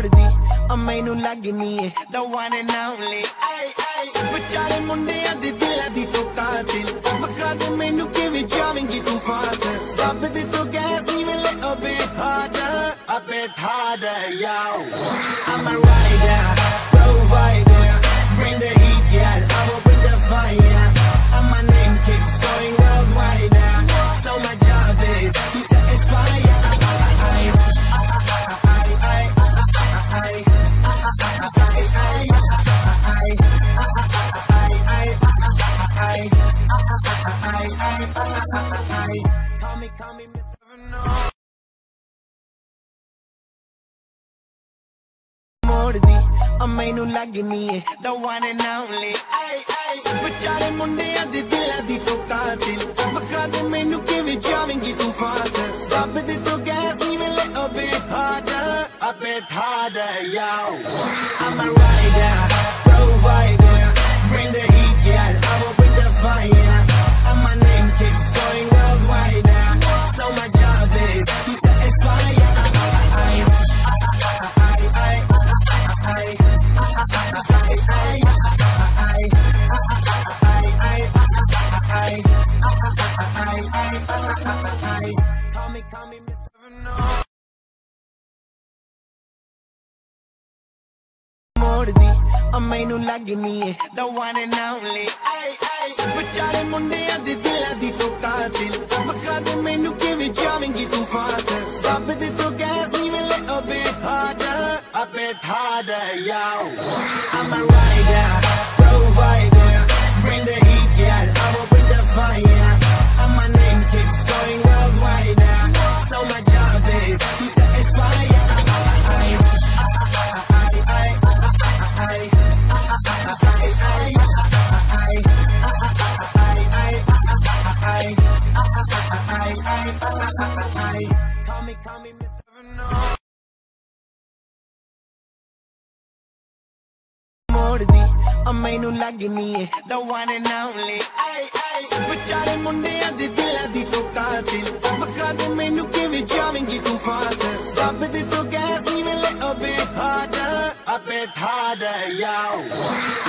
छोड़ दी अब मैनू लगनी है the one and only बेचारे मुंडिया दी दिला दी तो कातिल बखा दे मैनू के विचारेंगी तू फादर सब दी तो गैस नहीं मिले अबे harder यार I'm a rider provider bring the heat girl I will bring the fire and my name keeps going worldwide so my job is to satisfy ya Call me Mr. Renault More di, mainu lagni hai The one and only Bechare mundiya di dila di to katil Bakha de mainu ke vichavengi tu father Sab di to gas nahi mile a bit harder yo I'm a rider, provider Bring the heat girl, I will bring the fire And my name keeps going worldwide So my job is to satisfy ya Call me Mr. Renault More di, mainu lagni hai The one and only बेचारे मुंडिया दी दिला दी तो कातिल बखा दे मैनू के विचारेंगी तू father सब दी तो gas नहीं मिले a bit harder yo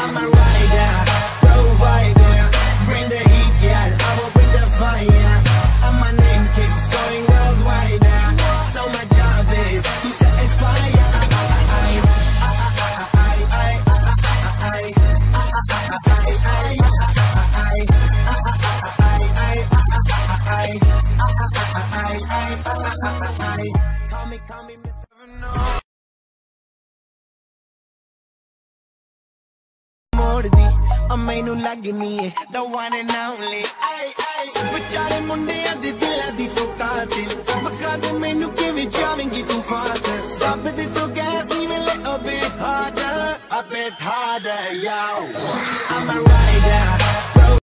I'm a rider, provider Bring the heat girl, I will bring the fire And my name keeps going worldwide So my job is to satisfy ya Call me Mr. Renault More di, mainu lagni hai The one and only बेचारे मुंडिया दी दिला दी तो कातिल बखा दे मैनू के विचारेंगी तू father सब दी तो gas नहीं मिले a bit harder yo I'm a rider, provider Bring the heat girl, I will bring the fire And my name keeps going worldwide So my job is to satisfy ya Call me Mr. Renault More di, mainu lagni hai The one and only बेचारे मुंडिया दी दिला दी तो कातिल बखा दे मैनू के विचारेंगी तू father सब दी तो gas नहीं मिले a bit harder yo I'm a rider